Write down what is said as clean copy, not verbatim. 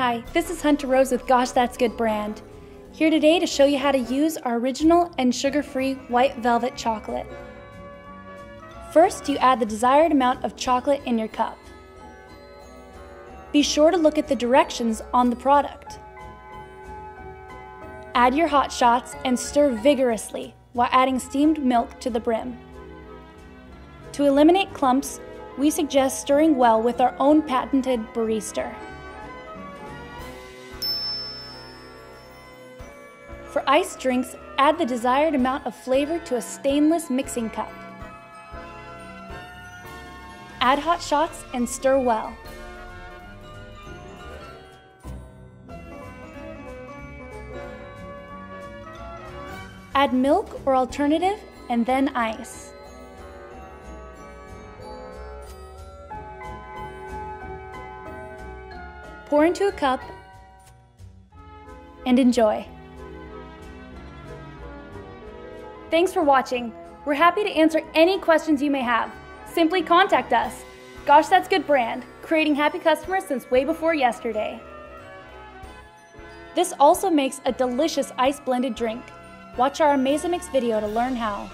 Hi, this is Hunter Rose with Gosh That's Good Brand, here today to show you how to use our original and sugar-free white velvet chocolate. First, you add the desired amount of chocolate in your cup. Be sure to look at the directions on the product. Add your hot shots and stir vigorously while adding steamed milk to the brim. To eliminate clumps, we suggest stirring well with our own patented barista. For iced drinks, add the desired amount of flavor to a stainless mixing cup. Add hot shots and stir well. Add milk or alternative and then ice. Pour into a cup and enjoy. Thanks for watching. We're happy to answer any questions you may have. Simply contact us. Gosh, That's Good Brand, creating happy customers since way before yesterday. This also makes a delicious ice blended drink. Watch our Amazamix video to learn how.